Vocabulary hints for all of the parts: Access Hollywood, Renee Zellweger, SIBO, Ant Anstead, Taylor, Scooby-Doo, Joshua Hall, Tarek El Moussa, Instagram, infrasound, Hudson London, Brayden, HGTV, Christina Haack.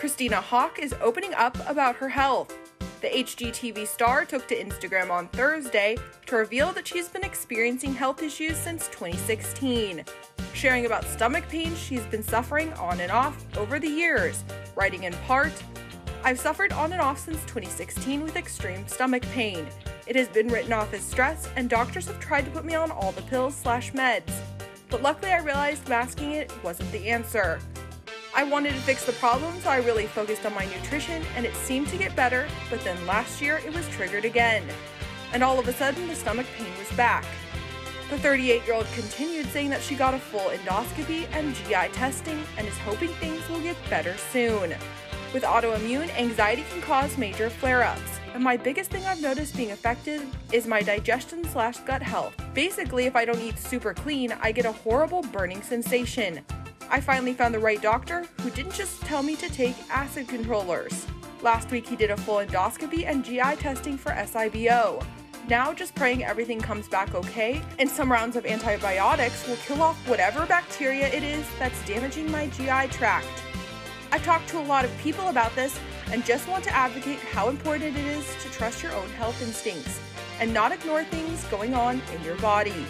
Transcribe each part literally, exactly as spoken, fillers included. Christina Haack is opening up about her health. The H G T V star took to Instagram on Thursday to reveal that she's been experiencing health issues since twenty sixteen, sharing about stomach pain she's been suffering on and off over the years, writing in part, "I've suffered on and off since twenty sixteen with extreme stomach pain. It has been written off as stress, and doctors have tried to put me on all the pills slash meds. But luckily I realized masking it wasn't the answer. I wanted to fix the problem, so I really focused on my nutrition, and it seemed to get better, but then last year it was triggered again. And all of a sudden, the stomach pain was back." The thirty-eight-year-old continued, saying that she got a full endoscopy and G I testing and is hoping things will get better soon. "With autoimmune, anxiety can cause major flare-ups, and my biggest thing I've noticed being affected is my digestion slash gut health. Basically, if I don't eat super clean, I get a horrible burning sensation. I finally found the right doctor who didn't just tell me to take acid controllers. Last week he did a full endoscopy and G I testing for S I B O. Now just praying everything comes back okay, and some rounds of antibiotics will kill off whatever bacteria it is that's damaging my G I tract. I've talked to a lot of people about this and just want to advocate how important it is to trust your own health instincts and not ignore things going on in your body."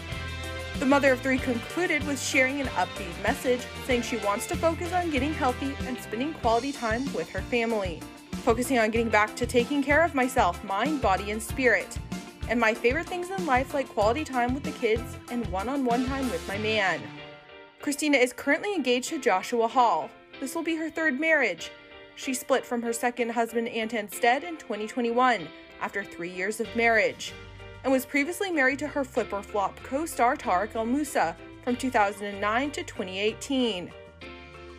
The mother of three concluded with sharing an upbeat message, saying she wants to focus on getting healthy and spending quality time with her family. "Focusing on getting back to taking care of myself, mind, body, and spirit. And my favorite things in life, like quality time with the kids and one-on-one time with my man." Christina is currently engaged to Joshua Hall. This will be her third marriage. She split from her second husband, Ant Anstead, in twenty twenty-one after three years of marriage, and was previously married to her Flip or Flop co-star Tarek El Moussa from two thousand nine to twenty eighteen.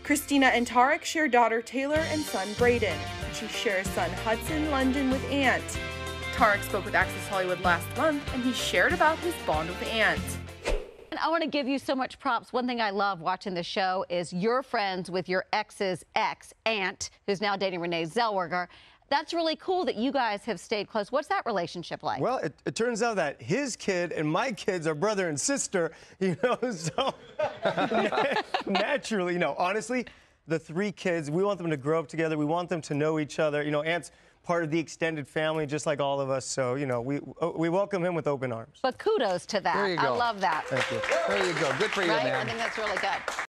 Christina and Tarek share daughter Taylor and son Brayden, and she shares son Hudson London with Ant. Tarek spoke with Access Hollywood last month, and he shared about his bond with Ant. I want to give you so much props. One thing I love watching the show is you're friends with your ex's ex, Ant, who's now dating Renee Zellweger. That's really cool that you guys have stayed close. What's that relationship like? Well, it, it turns out that his kid and my kids are brother and sister, you know, so naturally, you know, honestly, the three kids, we want them to grow up together. We want them to know each other. You know, Ant's part of the extended family, just like all of us. So, you know, we we welcome him with open arms. But kudos to that. There you go. I love that. Thank you. There you go. Good for you, right? Man. I think that's really good.